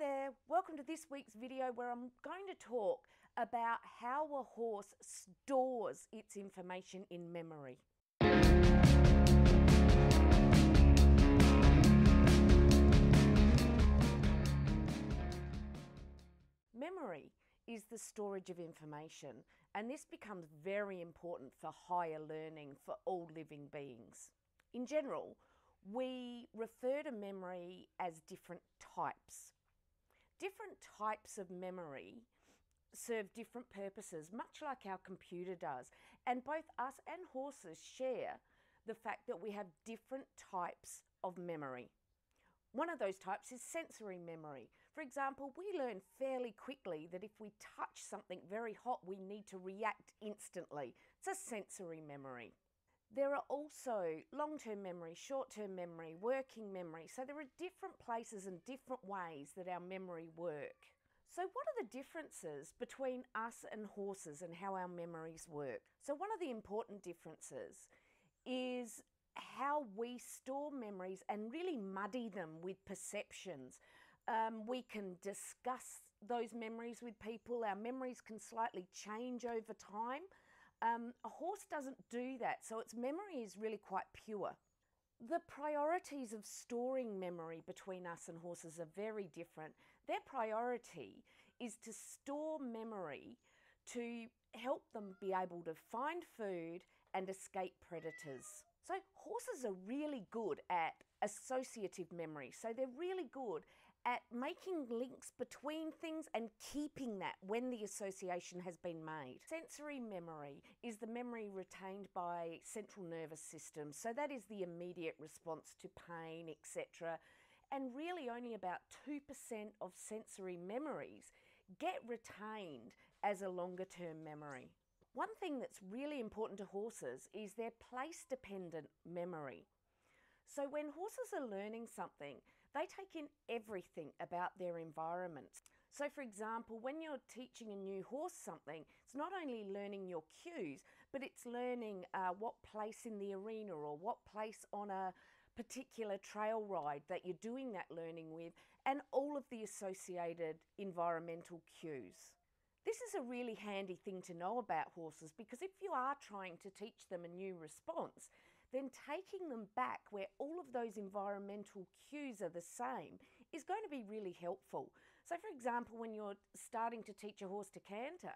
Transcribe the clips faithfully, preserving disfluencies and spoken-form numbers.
there, welcome to this week's video where I'm going to talk about how a horse stores its information in memory. Memory is the storage of information, and this becomes very important for higher learning for all living beings. In general, we refer to memory as different types. Different types of memory serve different purposes, much like our computer does, and both us and horses share the fact that we have different types of memory. One of those types is sensory memory. For example, we learn fairly quickly that if we touch something very hot, we need to react instantly. It's a sensory memory. There are also long-term memory, short-term memory, working memory. So there are different places and different ways that our memory work. So what are the differences between us and horses and how our memories work? So one of the important differences is how we store memories and really muddy them with perceptions. Um, we can discuss those memories with people. Our memories can slightly change over time. Um, a horse doesn't do that, so its memory is really quite pure. The priorities of storing memory between us and horses are very different. Their priority is to store memory to help them be able to find food and escape predators. So horses are really good at associative memory, so they're really good at making links between things and keeping that when the association has been made. Sensory memory is the memory retained by central nervous system, so that is the immediate response to pain, et cetera. And really only about two percent of sensory memories get retained as a longer term memory. One thing that's really important to horses is their place-dependent memory. So when horses are learning something, they take in everything about their environment. So for example, when you're teaching a new horse something, it's not only learning your cues, but it's learning uh, what place in the arena or what place on a particular trail ride that you're doing that learning with, and all of the associated environmental cues. This is a really handy thing to know about horses, because if you are trying to teach them a new response, then taking them back where all of those environmental cues are the same is going to be really helpful. So for example, when you're starting to teach a horse to canter,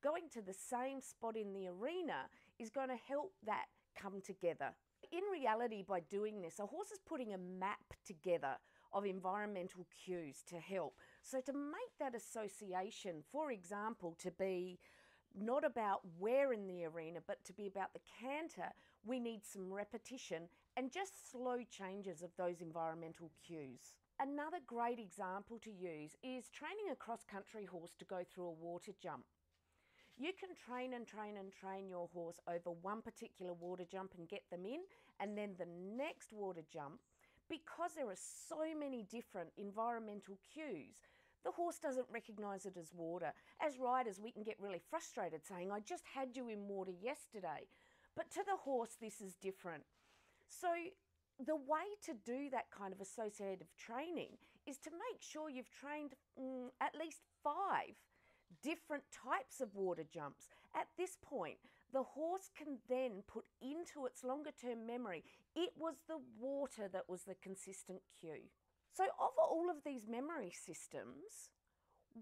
going to the same spot in the arena is going to help that come together. In reality, by doing this, a horse is putting a map together of environmental cues to help. So to make that association, for example, to be not about where in the arena, but to be about the canter, we need some repetition and just slow changes of those environmental cues. Another great example to use is training a cross-country horse to go through a water jump. You can train and train and train your horse over one particular water jump and get them in, and then the next water jump, because there are so many different environmental cues, the horse doesn't recognise it as water. As riders, we can get really frustrated saying, I just had you in water yesterday. But to the horse, this is different. So the way to do that kind of associative training is to make sure you've trained mm, at least five different types of water jumps. At this point, the horse can then put into its longer term memory, it was the water that was the consistent cue. So of all of these memory systems,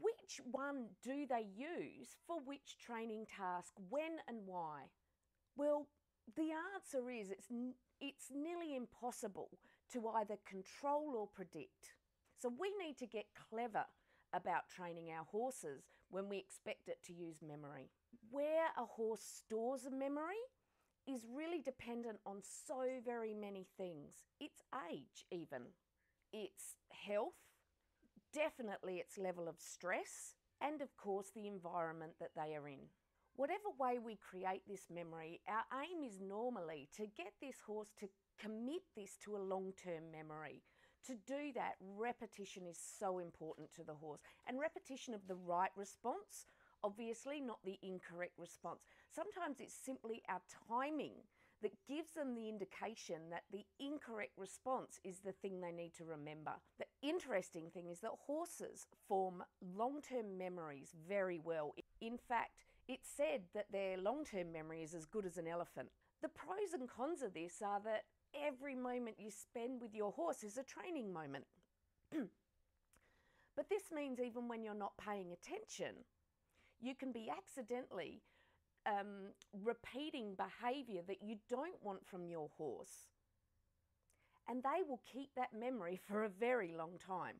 which one do they use for which training task, when and why? Well, the answer is it's, it's nearly impossible to either control or predict. So we need to get clever about training our horses when we expect it to use memory. Where a horse stores a memory is really dependent on so very many things. Its age even. Its health, definitely its level of stress, and of course the environment that they are in. Whatever way we create this memory, our aim is normally to get this horse to commit this to a long-term memory. To do that, repetition is so important to the horse, and repetition of the right response, obviously not the incorrect response. Sometimes it's simply our timing that gives them the indication that the incorrect response is the thing they need to remember. The interesting thing is that horses form long-term memories very well. In fact, it's said that their long-term memory is as good as an elephant. The pros and cons of this are that every moment you spend with your horse is a training moment. But this means even when you're not paying attention, you can be accidentally um, repeating behaviour that you don't want from your horse. And they will keep that memory for a very long time.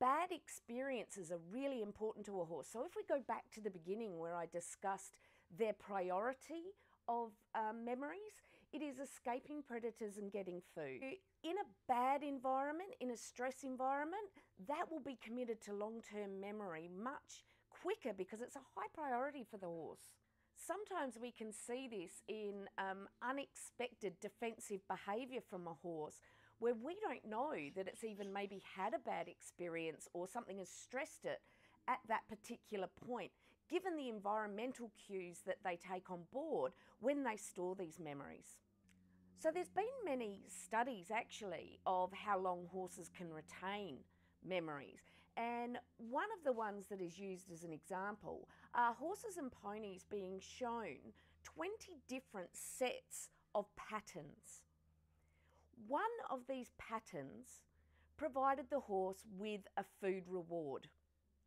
Bad experiences are really important to a horse. So if we go back to the beginning where I discussed their priority of uh, memories, it is escaping predators and getting food. In a bad environment, in a stress environment, that will be committed to long-term memory much quicker because it's a high priority for the horse. Sometimes we can see this in um, unexpected defensive behaviour from a horse where we don't know that it's even maybe had a bad experience or something has stressed it at that particular point, given the environmental cues that they take on board when they store these memories. So there's been many studies actually of how long horses can retain memories, and one of the ones that is used as an example are horses and ponies being shown twenty different sets of patterns. One of these patterns provided the horse with a food reward.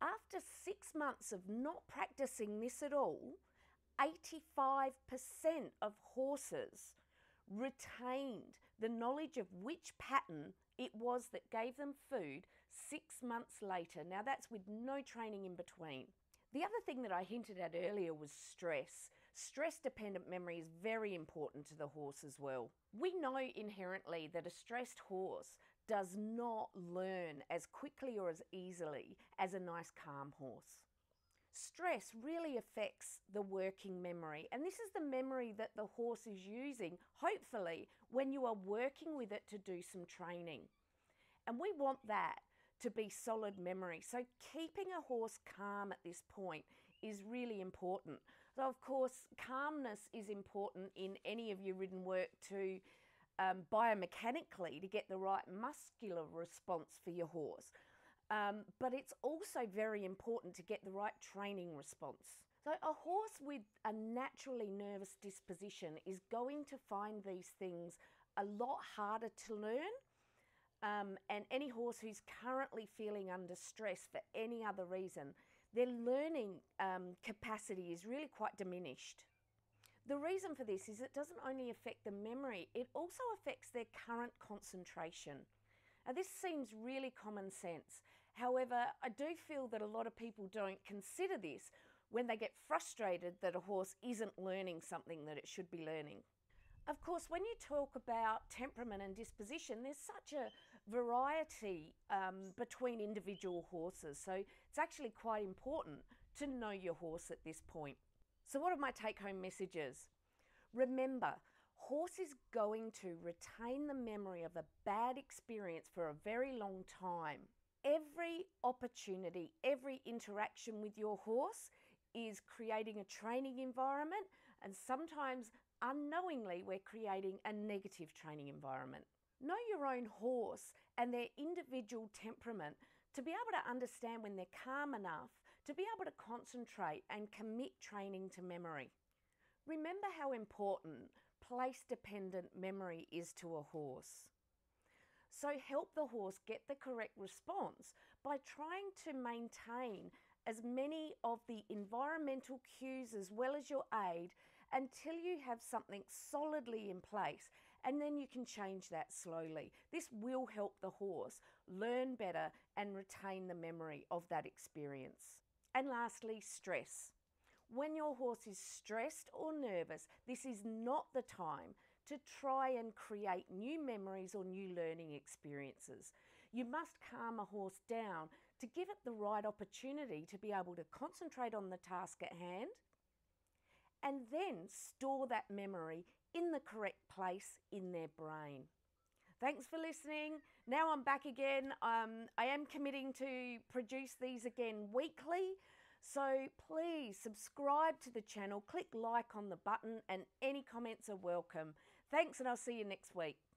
After six months of not practicing this at all, eighty-five percent of horses retained the knowledge of which pattern it was that gave them food six months later. Now that's with no training in between. The other thing that I hinted at earlier was stress. Stress-dependent memory is very important to the horse as well. We know inherently that a stressed horse does not learn as quickly or as easily as a nice, calm horse. Stress really affects the working memory, and this is the memory that the horse is using, hopefully, when you are working with it to do some training. And we want that to be solid memory, so keeping a horse calm at this point is really important. So of course, calmness is important in any of your ridden work to um, biomechanically to get the right muscular response for your horse. Um, but it's also very important to get the right training response. So a horse with a naturally nervous disposition is going to find these things a lot harder to learn. Um, and any horse who's currently feeling under stress for any other reason, their learning um, capacity is really quite diminished. The reason for this is it doesn't only affect the memory, it also affects their current concentration. Now, this seems really common sense. However, I do feel that a lot of people don't consider this when they get frustrated that a horse isn't learning something that it should be learning. Of course, when you talk about temperament and disposition, there's such a variety um, between individual horses. So it's actually quite important to know your horse at this point. So what are my take-home messages? Remember, horse is going to retain the memory of a bad experience for a very long time. Every opportunity, every interaction with your horse is creating a training environment, and sometimes unknowingly we're creating a negative training environment. Know your own horse and their individual temperament to be able to understand when they're calm enough to be able to concentrate and commit training to memory. Remember how important place-dependent memory is to a horse. So help the horse get the correct response by trying to maintain as many of the environmental cues as well as your aid until you have something solidly in place, and then you can change that slowly. This will help the horse learn better and retain the memory of that experience. And lastly, stress. When your horse is stressed or nervous, this is not the time to try and create new memories or new learning experiences. You must calm a horse down to give it the right opportunity to be able to concentrate on the task at hand and then store that memory in the correct place in their brain. Thanks for listening. Now I'm back again. Um, I am committing to produce these again weekly. So please subscribe to the channel, click like on the button, and any comments are welcome. Thanks, and I'll see you next week.